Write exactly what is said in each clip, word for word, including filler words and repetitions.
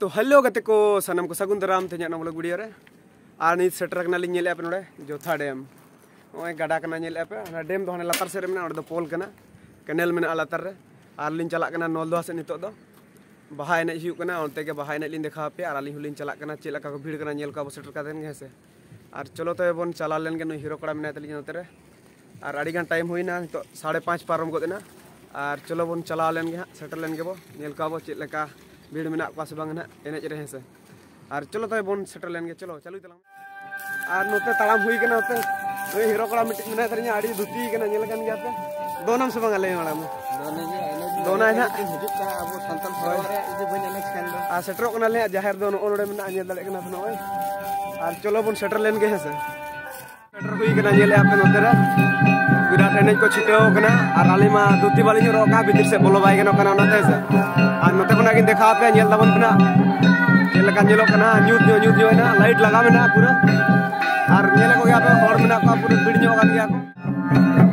तो हेलो गते को सनम को सगुन दराम थे ना लोग वीडियो रे आर नी सेटर कना लिंग नेले पे नोडे जोथा डैम ओय गाडा कना नेले पे ना डैम दो हने लतार से रे मेना और दो पोल कना कैनल मेना लतार रे आर लिंग चला कना नोलदो से नितो दो बहाय ने हियु कना ओते के बहाय ने लिंग देखा पे आर लिंग हुलिंग चला कना चेला का भीड़ कना नेल का बो सेटर का देन गे से आर चलो तो एबन चला लेन के नो हीरो कड़ा मेना तली नोते रे आर आड़ी गन टाइम होई ना तो साढ़े पाँच पारम को देना आर चलो बन चला लेन के सेटर लेन के बो नेल का बो चेला का भीड़ में पास बांगना एनज रहे से और चलो तब बन सेटल लेन के चलो चालू तलाम और नोते तलाम हुई कना नोते ओए हीरो कोड़ा मिट में तरिया आड़ी दुती कना नेल कन गयाते दोनम से बांगले वाला में दोना ना हिजुक का अब संतल सवार रे इजे बन एनज कन आ सेटरो कना ले जाहिर दोन ओनडे में नेल दले कना न ओए और चलो बन सेटल लेन के से सेटर हुई कना नेल आपन नोते रे विराट एनज को छिटो कना और आलिमा दुती वाली जो रोका भीतर से बोलो भाई कना कना नते से आर नोते बना के देखा पे नेल दबन बना नेल का नेलो कना न्यूट न्यू न्यूट जो है ना लाइट लगा में ना पूरा आर नेल को गया पे और में ना का पूरा भीड़ न्यू का गया को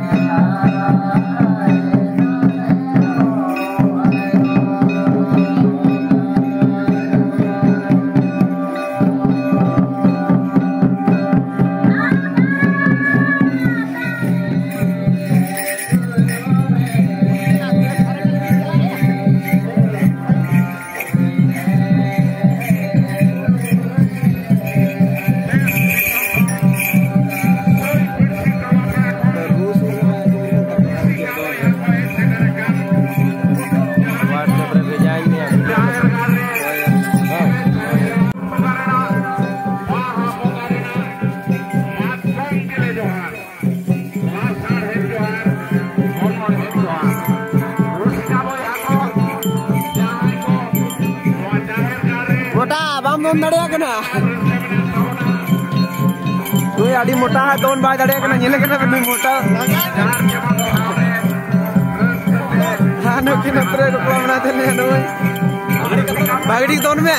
आड़ी मोटा है दोन बाय दड़े कना नेले कना बे मोटा हानो के नतरे रुपला बना दे ने नो बागड़ी दोन में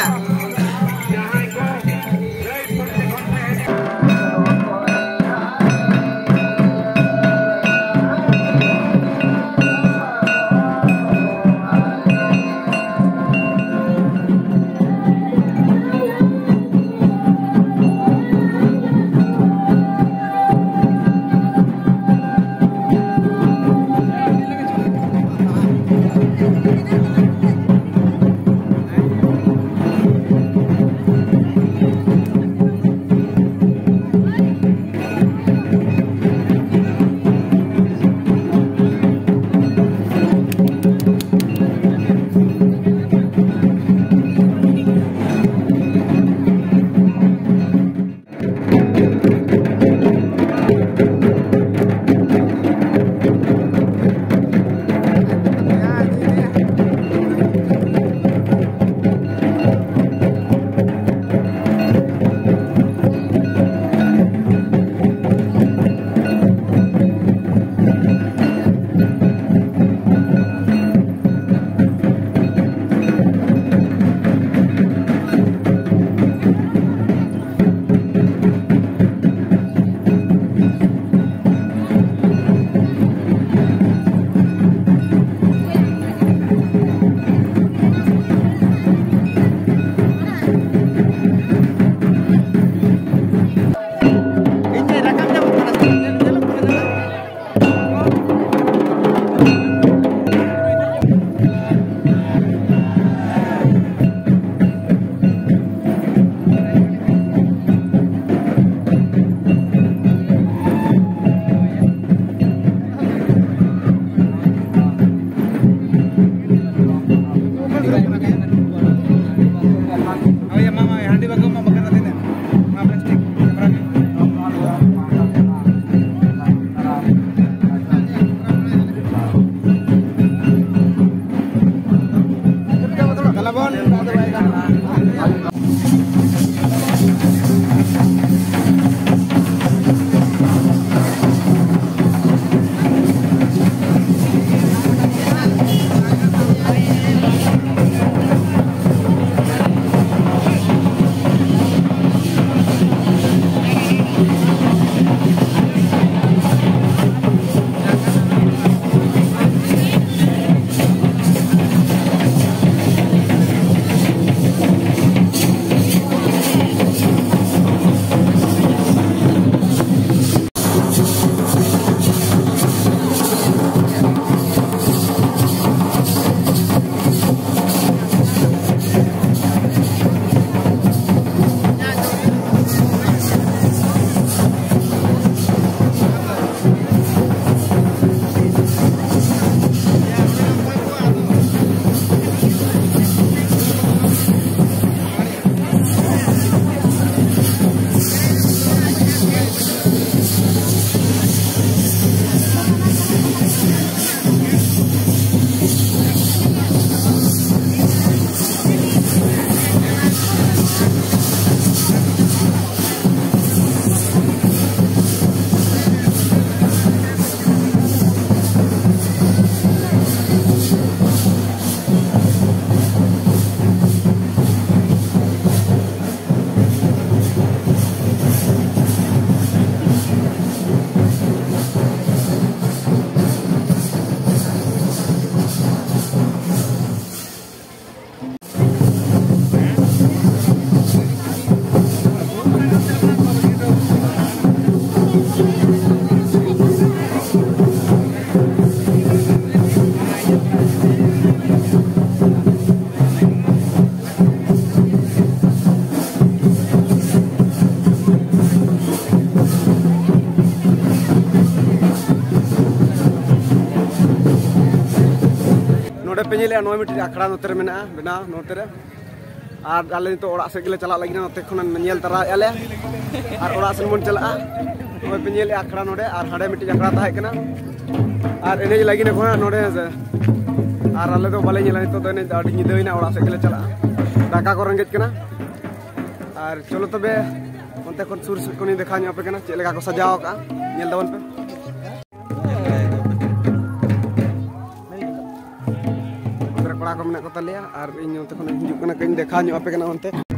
नोडे पेंजेले नोय मिटि आखड़ा नोते मेना बेना नोते रे आर आले तो ओडा से गेले चला लागिना नोते खन नेल तरा आले आर ओडा से मन चला नोय पेंजेले आखड़ा नोडे आर हाडे मिटि आखड़ा ताहे कना आर एने लागिना खन नोडे आर आले तो बाले नेला तो ने आडी निदेना ओडा से गेले चला डाका को रंगेज कना आर चलो तबे ओनते खन सुर से कोनी देखा न्या पे कना चेले का को सजाओ का नेल दवन पे ᱠᱚᱢᱱᱟ ᱠᱚᱛᱟᱞᱮᱭᱟ ᱟᱨ ᱤᱧ ᱱᱚᱛᱮ ᱠᱷᱚᱱ ᱦᱤᱡᱩᱜ ᱠᱟᱱᱟ ᱠᱟᱹᱧ ᱫᱮᱠᱷᱟᱣ ᱧᱚᱜ ᱟᱯᱮ ᱠᱟᱱᱟ ᱚᱱᱛᱮ